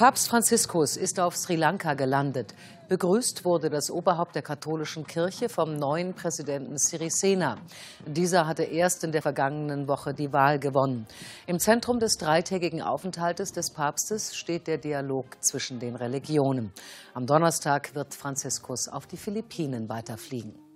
Papst Franziskus ist auf Sri Lanka gelandet. Begrüßt wurde das Oberhaupt der katholischen Kirche vom neuen Präsidenten Sirisena. Dieser hatte erst in der vergangenen Woche die Wahl gewonnen. Im Zentrum des dreitägigen Aufenthaltes des Papstes steht der Dialog zwischen den Religionen. Am Donnerstag wird Franziskus auf die Philippinen weiterfliegen.